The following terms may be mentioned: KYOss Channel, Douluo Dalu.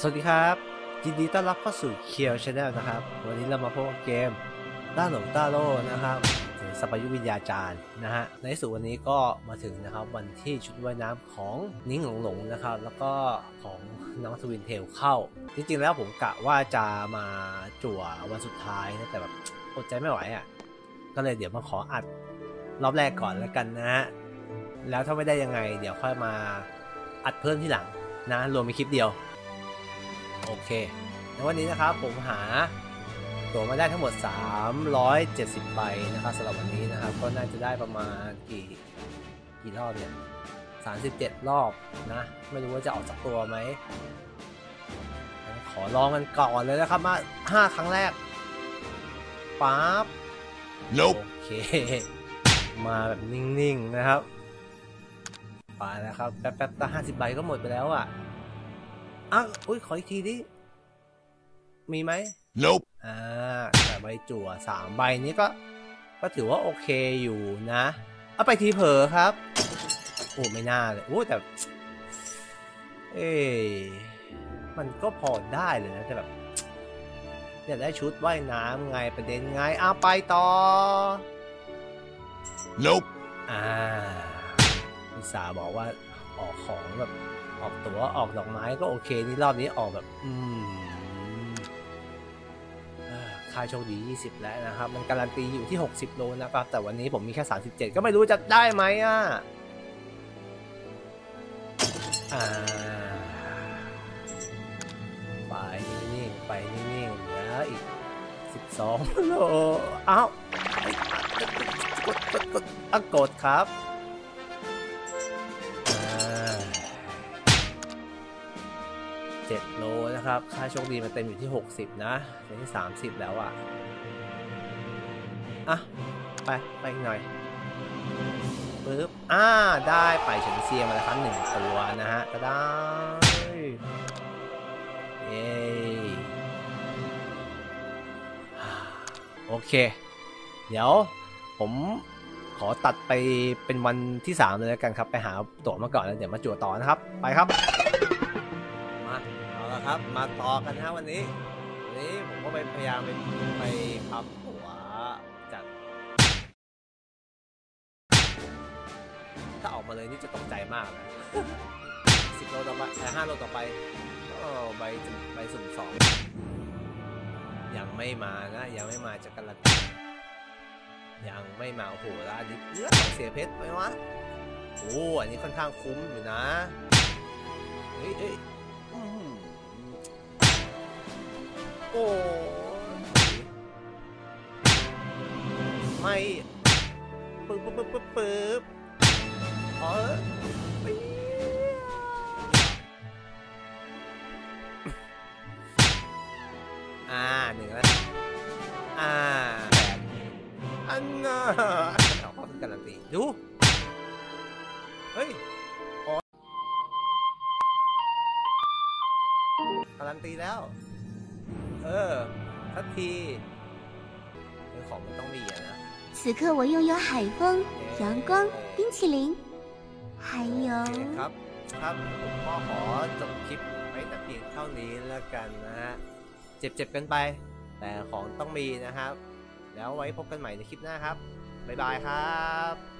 สวัสดีครับยินดีต้อนรับเข้าสู่เคียว Channel นะครับวันนี้เรามาพบกับเกมต้าหลงต้าโล่นะครับหรือสัพยุวิญญาจารย์นะฮะในสุดวันนี้ก็มาถึงนะครับวันที่ชุดว่ายน้ำของนิ้งหลงนะครับแล้วก็ของน้องทวินเทลเข้าจริงๆแล้วผมกะว่าจะมาจั่ววันสุดท้ายนะแต่แบบอดใจไม่ไหวอ่ะก็เลยเดี๋ยวมาขออัดรอบแรกก่อนแล้วกันนะฮะแล้วถ้าไม่ได้ยังไงเดี๋ยวค่อยมาอัดเพิ่มที่หลังนะรวมเป็นคลิปเดียวโอเคในวันนี้นะครับผมหาตั๋วมาได้ทั้งหมด370ใบนะครับสำหรับวันนี้นะครับก็น่าจะได้ประมาณกี่รอบเนี่ย37รอบนะไม่รู้ว่าจะออกจากตัวไหมขอลองกันก่อนเลยนะครับมา5ครั้งแรกปั๊บ nope. โอเคมาแบบนิ่งๆนะครับไปแล้วครับแป๊บๆตั้ง50ใบก็หมดไปแล้วอ่ะอุ้ยขออีกทีดิมีไหม nope แต่ใบจั่ว3ใบนี้ก็ถือว่าโอเคอยู่นะเอาไปทีเผลอครับโอ้ไม่น่าเลยโอ้แต่มันก็พอได้เลยนะแต่แบบอยากได้ชุดว่ายน้ำไงประเด็นไงเอาไปต่อ nope พิสาบอกว่าออกของแบบออกตัวออกดอกไม้ก็โอเคนี่รอบนี้ออกแบบค่าโชคดี20แล้วนะครับมันการันตีอยู่ที่60โลนะครับแต่วันนี้ผมมีแค่37ก็ไม่รู้จะได้ไหมอ่ะไปนิ่งๆไปนิ่งๆแล้วอีก12โลอ้าวกดครับ7 โลนะครับค่าโชคดีมันเต็มอยู่ที่60นะเต็มที่30แล้วอ่ะไปหน่อยปึ๊บได้ไปเฉินเซียมาแล้วครับ1ตัวนะฮะก็ได้โอเคเดี๋ยวผมขอตัดไปเป็นวันที่3เลยแล้วกันครับไปหาตั๋วมาก่อนแล้วเดี๋ยวมาจั่วต่อนะครับไปครับครับมาต่อกันนะวันนี้ผมก็ไปพยายามไปพับหัวจัดถ้าออกมาเลยนี่จะตกใจมากนะ10โลต่อไป5โลต่อไปก็ใบสุ่ม2ยังไม่มานะยังไม่มาจากกันละยังไม่มาโอ้โหแล้วอันนี้เสียเพชรไหมวะโอ้อันนี้ค่อนข้างคุ้มอยู่นะเฮ้ยโอ้ไม่ปึ๊บหนึ่งแล้วอันน่ะเอาข้อขึ้นการันตีดูเฮ้ยการันตีแล้วสักทีของมันต้องมีอ่ะนะ此刻我拥有海风、阳光、冰淇淋，还有ครับครับผมก็ขอจบคลิปไว้แต่เพียงเท่านี้แล้วกันนะฮะเจ็บกันไปแต่ของต้องมีนะครับแล้วไว้พบกันใหม่ในคลิปหน้าครับบ๊ายบายครับ